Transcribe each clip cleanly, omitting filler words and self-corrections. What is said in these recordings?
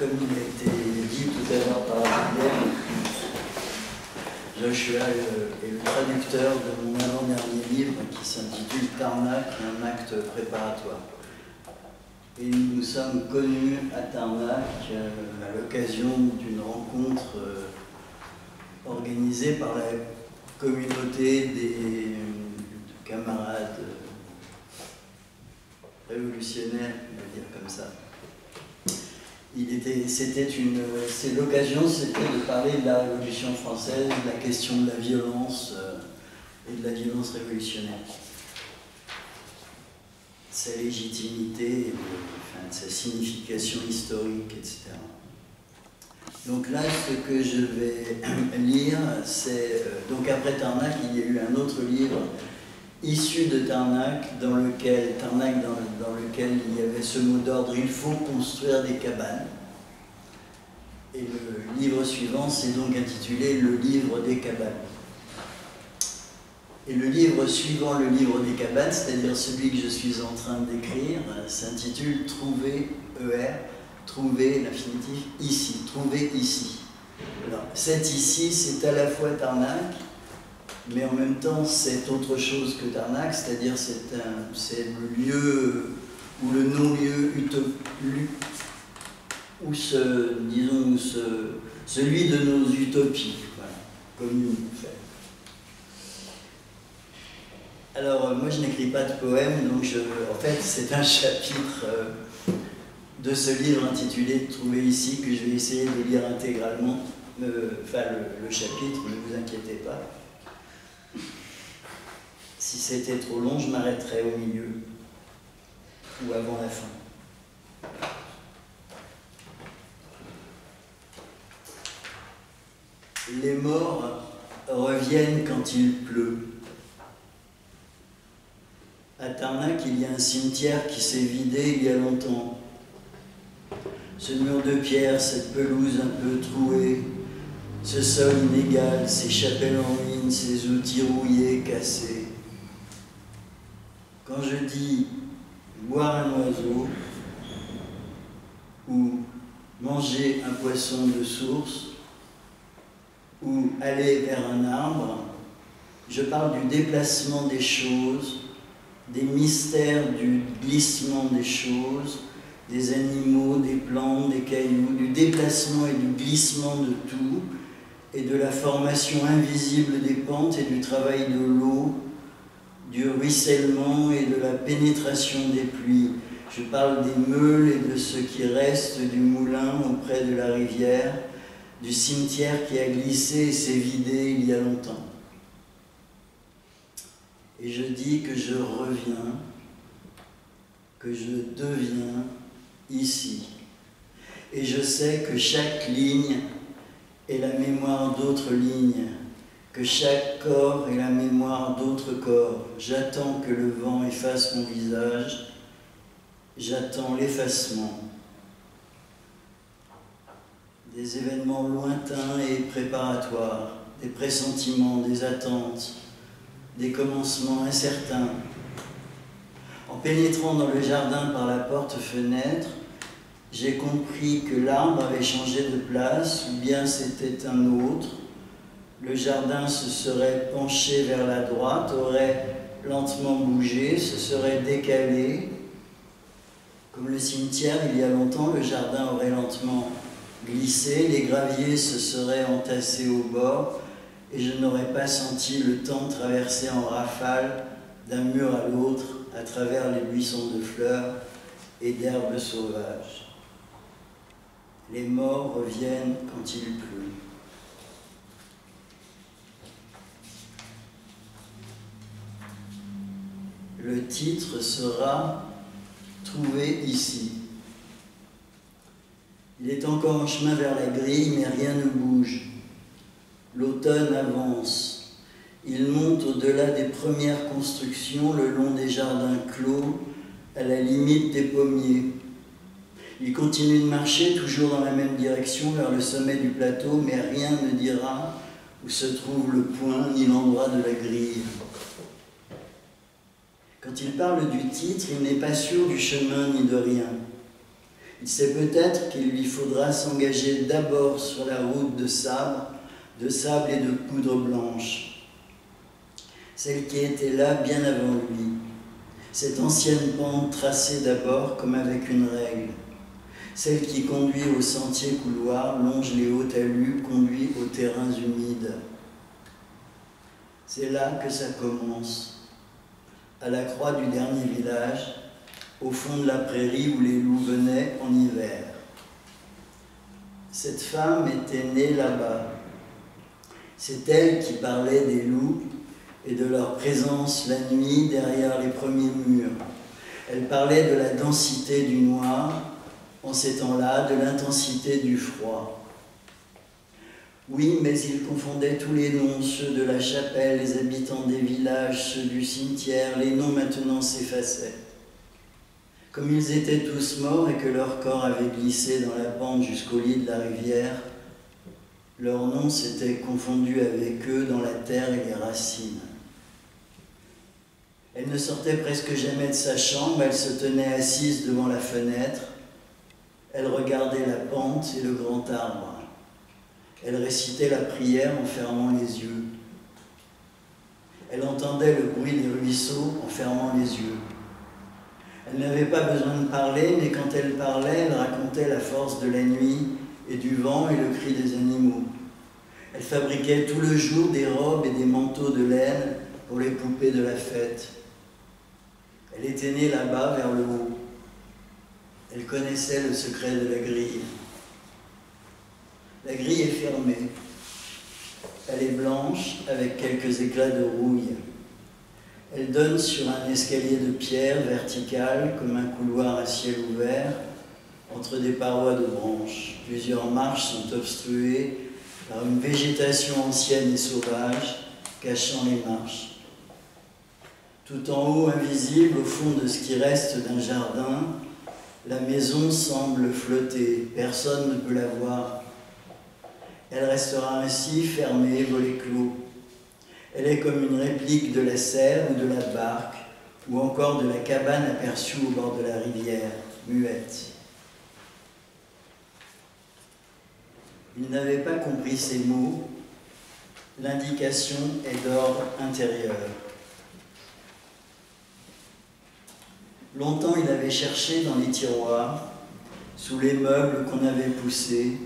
comme il a été dit tout à l'heure par Pierre, Joshua est le traducteur de mon avant-dernier livre qui s'intitule Tarnac, un acte préparatoire. Et nous nous sommes connus à Tarnac à l'occasion d'une rencontre organisée par la communauté des camarades révolutionnaires, on va dire comme ça. L'occasion, c'était de parler de la Révolution française, de la question de la violence et de la violence révolutionnaire. Sa légitimité, enfin, de sa signification historique, etc. Donc là, ce que je vais lire, c'est... donc après Tarnac, il y a eu un autre livre issu de Tarnac, dans lequel il y avait ce mot d'ordre « Il faut construire des cabanes ». Et le livre suivant s'est donc intitulé « Le livre des cabanes ». Et le livre suivant, le livre des cabanes, c'est-à-dire celui que je suis en train d'écrire, s'intitule « Trouver, Trouver l'infinitif, ici, trouver ici ». Alors, cet « ici », c'est à la fois Tarnac, mais en même temps, c'est autre chose que Tarnac, c'est-à-dire c'est le lieu ou le non-lieu ou celui de nos utopies, voilà, communes. Alors, moi, je n'écris pas de poème, donc c'est un chapitre de ce livre intitulé « Trouver ici » que je vais essayer de lire intégralement, le chapitre, ne vous inquiétez pas. Si c'était trop long, je m'arrêterais au milieu ou avant la fin. Les morts reviennent quand il pleut. À Tarnac, il y a un cimetière qui s'est vidé il y a longtemps. Ce mur de pierre, cette pelouse un peu trouée, ce sol inégal, ces chapelles en ruine, ces outils rouillés, cassés. Quand je dis boire un oiseau ou manger un poisson de source ou aller vers un arbre, je parle du déplacement des choses, des mystères du glissement des choses, des animaux, des plantes, des cailloux, du déplacement et du glissement de tout et de la formation invisible des pentes et du travail de l'eau, du ruissellement et de la pénétration des pluies. Je parle des meules et de ce qui reste du moulin auprès de la rivière, du cimetière qui a glissé et s'est vidé il y a longtemps. Et je dis que je reviens, que je deviens ici. Et je sais que chaque ligne est la mémoire d'autres lignes, que chaque corps est la mémoire d'autres corps. J'attends que le vent efface mon visage, j'attends l'effacement. Des événements lointains et préparatoires, des pressentiments, des attentes, des commencements incertains. En pénétrant dans le jardin par la porte-fenêtre, j'ai compris que l'arbre avait changé de place, ou bien c'était un autre. Le jardin se serait penché vers la droite, aurait lentement bougé, se serait décalé. Comme le cimetière, il y a longtemps, le jardin aurait lentement glissé, les graviers se seraient entassés au bord et je n'aurais pas senti le temps traversé en rafale d'un mur à l'autre à travers les buissons de fleurs et d'herbes sauvages. Les morts reviennent quand il pleut. Le titre sera « Trouver ici ». Il est encore en chemin vers la grille, mais rien ne bouge. L'automne avance. Il monte au-delà des premières constructions, le long des jardins clos, à la limite des pommiers. Il continue de marcher, toujours dans la même direction, vers le sommet du plateau, mais rien ne dira où se trouve le point ni l'endroit de la grille. Quand il parle du titre, il n'est pas sûr du chemin ni de rien. Il sait peut-être qu'il lui faudra s'engager d'abord sur la route de sable et de poudre blanche, celle qui était là bien avant lui, cette ancienne pente tracée d'abord comme avec une règle, celle qui conduit au sentier couloir, longe les hauts talus, conduit aux terrains humides. C'est là que ça commence, à la croix du dernier village, au fond de la prairie où les loups venaient en hiver. Cette femme était née là-bas. C'est elle qui parlait des loups et de leur présence la nuit derrière les premiers murs. Elle parlait de la densité du noir, en ces temps-là, de l'intensité du froid. Oui, mais ils confondaient tous les noms, ceux de la chapelle, les habitants des villages, ceux du cimetière, les noms maintenant s'effaçaient. Comme ils étaient tous morts et que leur corps avait glissé dans la pente jusqu'au lit de la rivière, leurs noms s'étaient confondus avec eux dans la terre et les racines. Elle ne sortait presque jamais de sa chambre, elle se tenait assise devant la fenêtre, elle regardait la pente et le grand arbre. Elle récitait la prière en fermant les yeux. Elle entendait le bruit des ruisseaux en fermant les yeux. Elle n'avait pas besoin de parler, mais quand elle parlait, elle racontait la force de la nuit et du vent et le cri des animaux. Elle fabriquait tout le jour des robes et des manteaux de laine pour les poupées de la fête. Elle était née là-bas, vers le haut. Elle connaissait le secret de la grille. La grille est fermée. Elle est blanche avec quelques éclats de rouille. Elle donne sur un escalier de pierre vertical comme un couloir à ciel ouvert entre des parois de branches. Plusieurs marches sont obstruées par une végétation ancienne et sauvage cachant les marches. Tout en haut, invisible, au fond de ce qui reste d'un jardin, la maison semble flotter. Personne ne peut la voir. Elle restera ainsi fermée, volet clos. Elle est comme une réplique de la serre ou de la barque, ou encore de la cabane aperçue au bord de la rivière, muette. Il n'avait pas compris ces mots. L'indication est d'ordre intérieur. Longtemps, il avait cherché dans les tiroirs, sous les meubles qu'on avait poussés,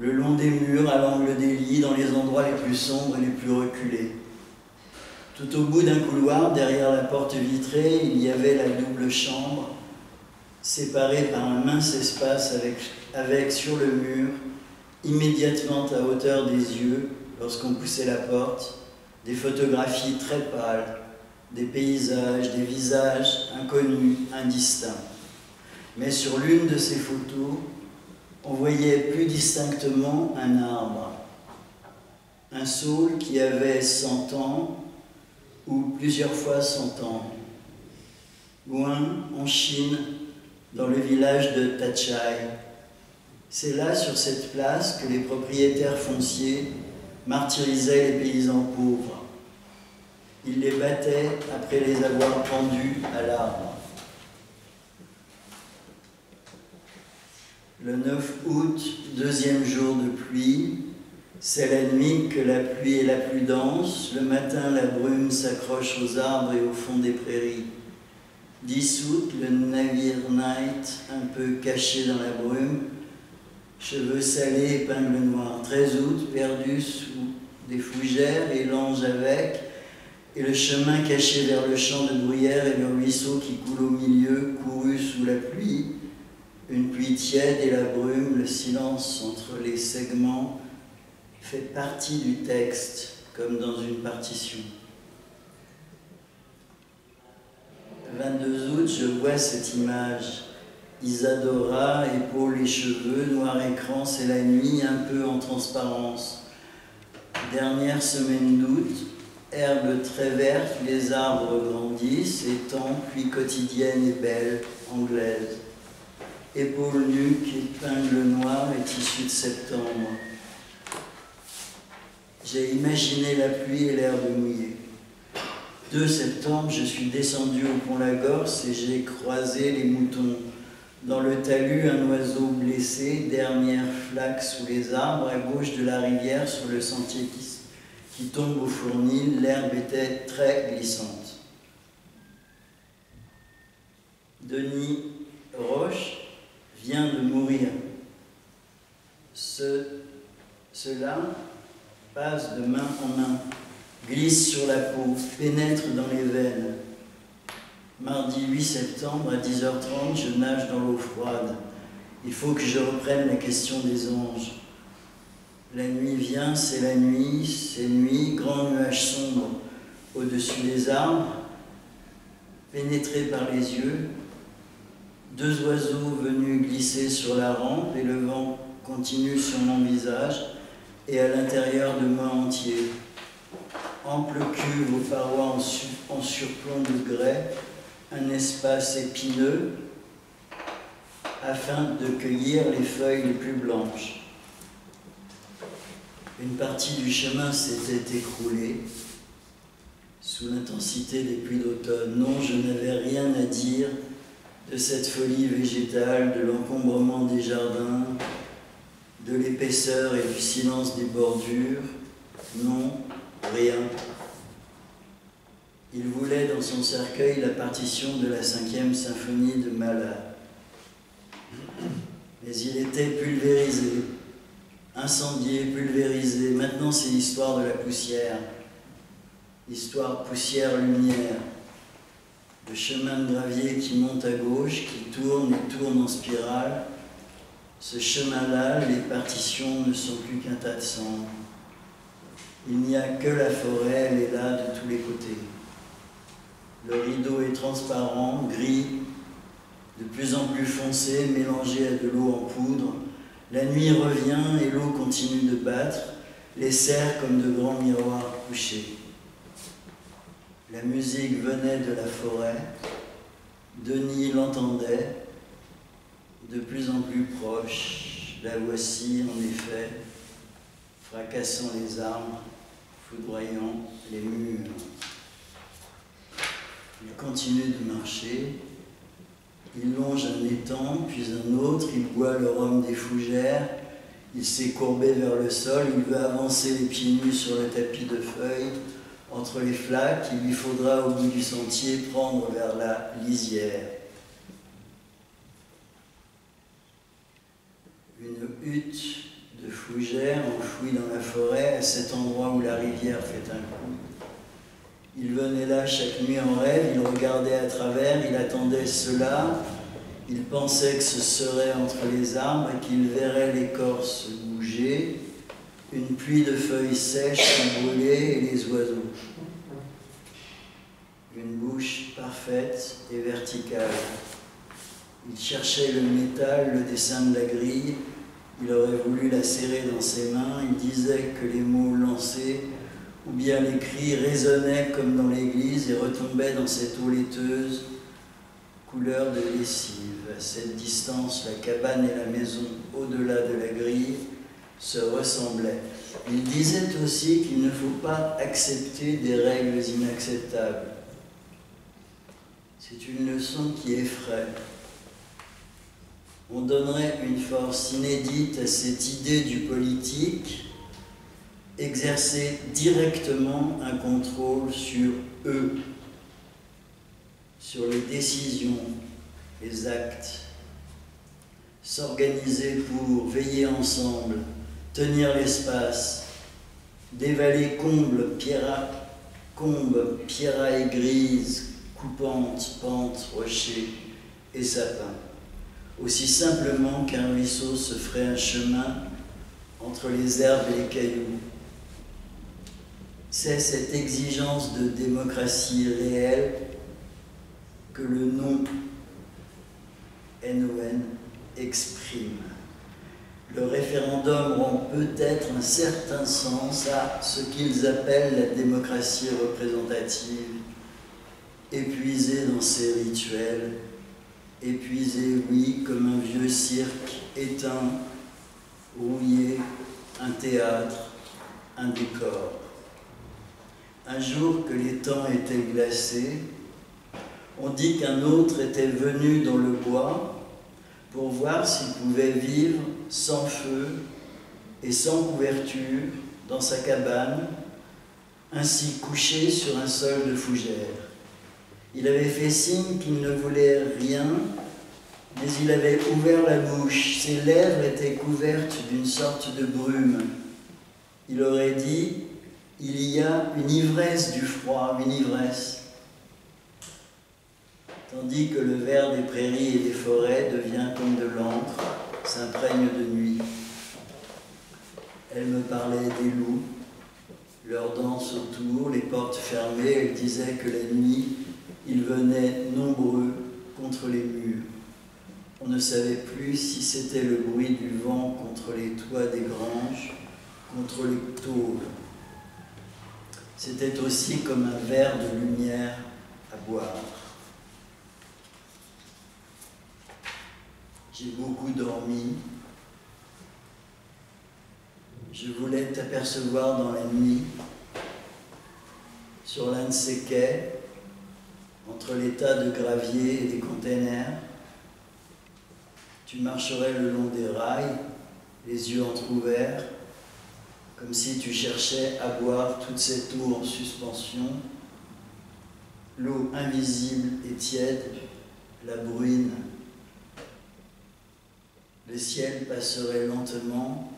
le long des murs, à l'angle des lits, dans les endroits les plus sombres et les plus reculés. Tout au bout d'un couloir, derrière la porte vitrée, il y avait la double chambre, séparée par un mince espace avec sur le mur, immédiatement à hauteur des yeux, lorsqu'on poussait la porte, des photographies très pâles, des paysages, des visages inconnus, indistincts. Mais sur l'une de ces photos, on voyait plus distinctement un arbre, un saule qui avait 100 ans ou plusieurs fois 100 ans. Loin, en Chine, dans le village de Tachai. C'est là, sur cette place, que les propriétaires fonciers martyrisaient les paysans pauvres. Ils les battaient après les avoir pendus à l'arbre. Le 9 août, deuxième jour de pluie, c'est la nuit que la pluie est la plus dense, le matin la brume s'accroche aux arbres et au fond des prairies. 10 août, le navire Night, un peu caché dans la brume, cheveux salés, épingles noires. 13 août, perdu sous des fougères et l'ange avec, et le chemin caché vers le champ de bruyère et le ruisseau qui coule au milieu, couru sous la pluie. Une pluie tiède et la brume, le silence entre les segments, fait partie du texte, comme dans une partition. 22 août, je vois cette image. Isadora, épaules et cheveux, noir écran, c'est la nuit, un peu en transparence. Dernière semaine d'août, herbe très verte, les arbres grandissent, étant pluie quotidienne et belle, anglaise. Épaules nues, épingles noires et tissu de septembre. J'ai imaginé la pluie et l'herbe mouillée. 2 septembre, je suis descendu au pont La Gorce et j'ai croisé les moutons. Dans le talus, un oiseau blessé, dernière flaque sous les arbres, à gauche de la rivière, sur le sentier qui tombe au fournil, l'herbe était très glissante. Denis Roche vient de mourir. Cela passe de main en main, glisse sur la peau, pénètre dans les veines. Mardi 8 septembre à 10h30, je nage dans l'eau froide. Il faut que je reprenne la question des anges. La nuit vient, c'est nuit, grand nuage sombre au-dessus des arbres, pénétré par les yeux. Deux oiseaux venus glisser sur la rampe et le vent continue sur mon visage et à l'intérieur de moi entier. Ample cuve aux parois en surplomb de grès, un espace épineux afin de cueillir les feuilles les plus blanches. Une partie du chemin s'était écroulée sous l'intensité des pluies d'automne. Non, je n'avais rien à dire de cette folie végétale, de l'encombrement des jardins, de l'épaisseur et du silence des bordures. Non, rien. Il voulait dans son cercueil la partition de la 5e symphonie de Mahler. Mais il était pulvérisé, incendié, pulvérisé. Maintenant, c'est l'histoire de la poussière. Histoire poussière-lumière. Le chemin de gravier qui monte à gauche, qui tourne et tourne en spirale. Ce chemin-là, les partitions ne sont plus qu'un tas de cendres. Il n'y a que la forêt, elle est là de tous les côtés. Le rideau est transparent, gris, de plus en plus foncé, mélangé à de l'eau en poudre. La nuit revient et l'eau continue de battre, les serres comme de grands miroirs couchés. La musique venait de la forêt, Denis l'entendait, de plus en plus proche. La voici, en effet, fracassant les arbres, foudroyant les murs. Il continue de marcher, il longe un étang, puis un autre, il boit le rhum des fougères, il s'est courbé vers le sol, il veut avancer les pieds nus sur le tapis de feuilles, entre les flaques, il lui faudra au bout du sentier prendre vers la lisière. Une hutte de fougères enfouie dans la forêt, à cet endroit où la rivière fait un coup. Il venait là chaque nuit en rêve, il regardait à travers, il attendait cela, il pensait que ce serait entre les arbres et qu'il verrait l'écorce bouger, une pluie de feuilles sèches brûlées et les oiseaux. Une bouche parfaite et verticale. Il cherchait le métal, le dessin de la grille, il aurait voulu la serrer dans ses mains, il disait que les mots lancés ou bien les cris résonnaient comme dans l'église et retombaient dans cette eau laiteuse, couleur de lessive. À cette distance, la cabane et la maison au-delà de la grille se ressemblaient. Il disait aussi qu'il ne faut pas accepter des règles inacceptables. C'est une leçon qui effraie. On donnerait une force inédite à cette idée du politique, exercer directement un contrôle sur eux, sur les décisions, les actes, s'organiser pour veiller ensemble, tenir l'espace, dévaler combe, pierraille grise, coupante, pente, rocher et sapin. Aussi simplement qu'un ruisseau se ferait un chemin entre les herbes et les cailloux. C'est cette exigence de démocratie réelle que le nom NON exprime. Le référendum rend peut-être un certain sens à ce qu'ils appellent la démocratie représentative, épuisée dans ses rituels, épuisée, oui, comme un vieux cirque éteint, rouillé, un théâtre, un décor. Un jour que l'étang était glacé, on dit qu'un autre était venu dans le bois, pour voir s'il pouvait vivre sans feu et sans couverture dans sa cabane, ainsi couché sur un sol de fougère. Il avait fait signe qu'il ne voulait rien, mais il avait ouvert la bouche, ses lèvres étaient couvertes d'une sorte de brume. Il aurait dit, il y a une ivresse du froid, une ivresse. Tandis que le vert des prairies et des forêts devient comme de l'encre, s'imprègne de nuit. Elle me parlait des loups, leur danse autour, les portes fermées, elle disait que la nuit, ils venaient nombreux contre les murs. On ne savait plus si c'était le bruit du vent contre les toits des granges, contre les tôles. C'était aussi comme un verre de lumière à boire. J'ai beaucoup dormi. Je voulais t'apercevoir dans la nuit, sur l'un de ces quais, entre les tas de gravier et des containers. Tu marcherais le long des rails, les yeux entrouverts, comme si tu cherchais à boire toute cette eau en suspension, l'eau invisible et tiède, la bruine. Le ciel passerait lentement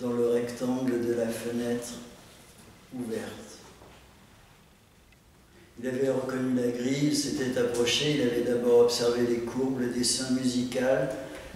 dans le rectangle de la fenêtre ouverte. Il avait reconnu la grille, il s'était approché, il avait d'abord observé les courbes, le dessin musical,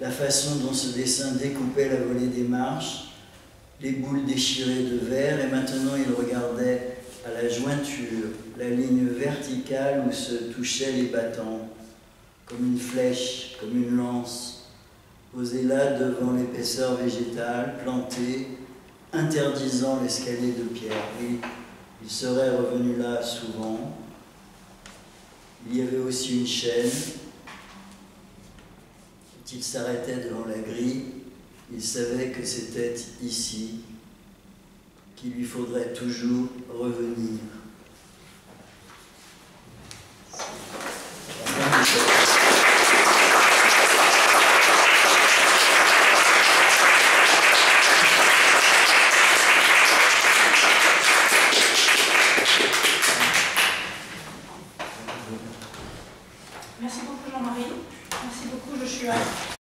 la façon dont ce dessin découpait la volée des marches, les boules déchirées de verre, et maintenant il regardait à la jointure, la ligne verticale où se touchaient les battants, comme une flèche, comme une lance, posé là devant l'épaisseur végétale, plantée, interdisant l'escalier de pierre. Et il serait revenu là souvent. Il y avait aussi une chaîne. Quand il s'arrêtait devant la grille, il savait que c'était ici qu'il lui faudrait toujours revenir.